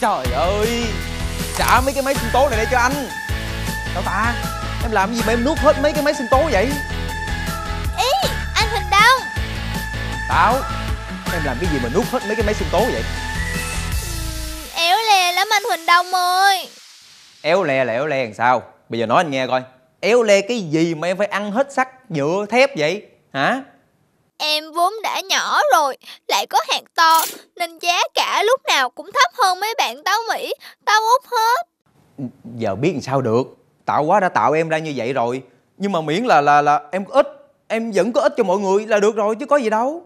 Trời ơi, trả mấy cái máy sinh tố này để cho anh. Táo ta, em làm gì mà em nuốt hết mấy cái máy sinh tố vậy? Ý, anh Huỳnh Đông. Táo, em làm cái gì mà nuốt hết mấy cái máy sinh tố vậy? Éo lè lắm anh Huỳnh Đông ơi. Éo lè là éo lè làm sao? Bây giờ nói anh nghe coi. Éo lè cái gì mà em phải ăn hết sắt, nhựa, thép vậy? Hả? Em vốn đã nhỏ rồi, lại có hạt to, nên giá cả lúc nào cũng thấp hơn mấy bạn táo Mỹ, táo Úc hết. Giờ biết làm sao được, tạo quá đã tạo em ra như vậy rồi. Nhưng mà miễn là em có ích, em vẫn có ích cho mọi người là được rồi chứ có gì đâu.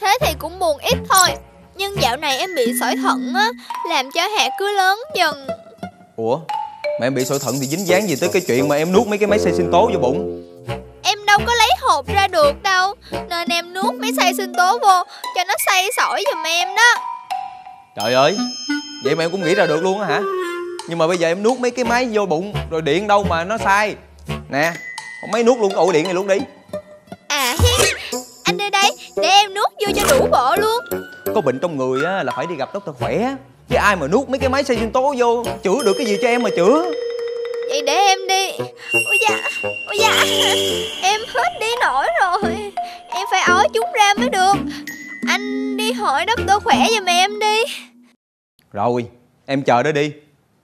Thế thì cũng buồn ít thôi, nhưng dạo này em bị sỏi thận á, làm cho hạt cứ lớn dần. Ủa, mà em bị sỏi thận thì dính dáng gì tới cái chuyện mà em nuốt mấy cái máy xay sinh tố vô bụng? Em đâu có lấy hộp ra được đâu, nên em nuốt mấy xay sinh tố vô cho nó xay sỏi giùm em đó. Trời ơi, vậy mà em cũng nghĩ ra được luôn á hả? Nhưng mà bây giờ em nuốt mấy cái máy vô bụng rồi điện đâu mà nó xay. Nè, máy nuốt luôn cái ổ điện này luôn đi. À hi, anh đưa đây để em nuốt vô cho đủ bộ luôn. Có bệnh trong người á là phải đi gặp Dr. Khỏe, chứ ai mà nuốt mấy cái máy xay sinh tố vô chữa được cái gì cho em mà chữa. Vậy để em đi. Ôi da, ôi da, em hết đi nổi rồi. Em phải ói chúng ra mới được. Anh đi hỏi Dr. Khỏe giùm em đi. Rồi, em chờ đó đi.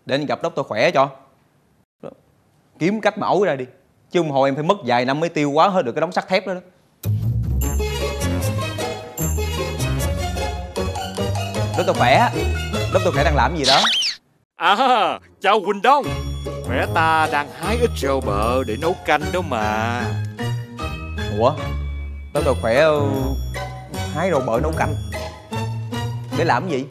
Để anh gặp Dr. Khỏe cho. Kiếm cách mà ói ra đi, chứ một hồi em phải mất vài năm mới tiêu quá hết được cái đống sắt thép đó. Dr. Khỏe, Dr. Khỏe đang làm gì đó? À, chào Huỳnh Đông. Khỏe ta đang hái ít rau bợ để nấu canh đó mà. Ủa, Dr. Khỏe hái rau bợ nấu canh để làm gì?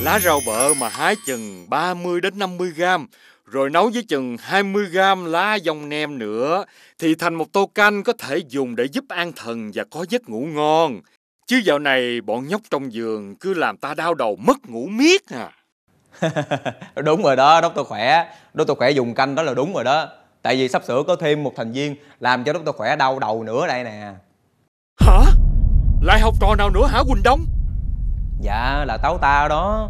Lá rau bợ mà hái chừng 30 đến 50 gram, rồi nấu với chừng 20 gram lá dòng nem nữa, thì thành một tô canh có thể dùng để giúp an thần và có giấc ngủ ngon. Chứ dạo này bọn nhóc trong vườn cứ làm ta đau đầu mất ngủ miết à. Đúng rồi đó Dr. Khỏe, Dr. Khỏe dùng canh đó là đúng rồi đó. Tại vì sắp sửa có thêm một thành viên làm cho Dr. Khỏe đau đầu nữa đây nè. Hả? Lại học trò nào nữa hả Huỳnh Đông? Dạ là Táo ta đó.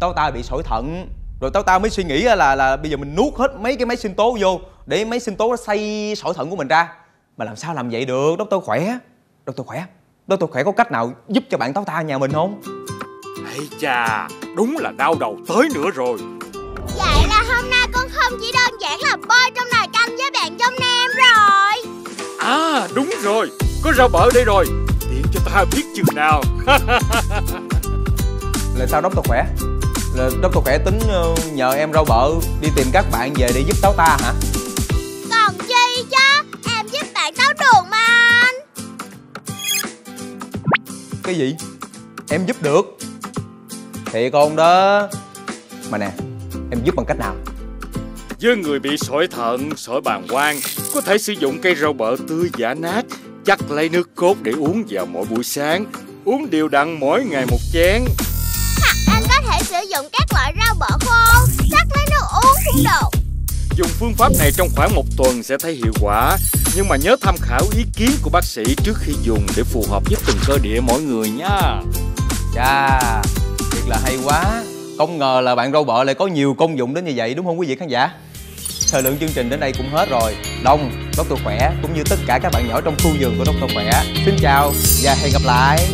Táo ta bị sỏi thận, rồi Táo ta mới suy nghĩ là bây giờ mình nuốt hết mấy cái máy sinh tố vô để máy sinh tố nó xay sỏi thận của mình ra. Mà làm sao làm vậy được Dr. Khỏe? Dr. Khỏe có cách nào giúp cho bạn Táo ta nhà mình không? Ây chà, đúng là đau đầu tới nữa rồi. Vậy là hôm nay con không chỉ đơn giản là bơi trong nồi canh với bạn trong nem rồi. À đúng rồi, có rau bợ đây rồi, tiện cho ta biết chừng nào. Là sao Dr. Khỏe? Là Dr. Khỏe tính nhờ em rau bợ đi tìm các bạn về để giúp Táo ta hả? Còn chi chứ, em giúp bạn táo đường mà anh. Cái gì? Em giúp được? Thiệt không đó. Mà nè, em giúp bằng cách nào? Với người bị sỏi thận, sỏi bàng quang, có thể sử dụng cây rau bợ tươi giã nát, chắc lấy nước cốt để uống vào mỗi buổi sáng. Uống đều đặn mỗi ngày một chén. Hoặc anh có thể sử dụng các loại rau bợ khô, chắc lấy nước uống cũng được. Dùng phương pháp này trong khoảng 1 tuần sẽ thấy hiệu quả. Nhưng mà nhớ tham khảo ý kiến của bác sĩ trước khi dùng để phù hợp với từng cơ địa mỗi người nha. Chà, là hay quá. Không ngờ là bạn rau bợ lại có nhiều công dụng đến như vậy đúng không quý vị khán giả? Thời lượng chương trình đến đây cũng hết rồi. Đông, Dr. Khỏe cũng như tất cả các bạn nhỏ trong khu vườn của Dr. Khỏe xin chào và hẹn gặp lại.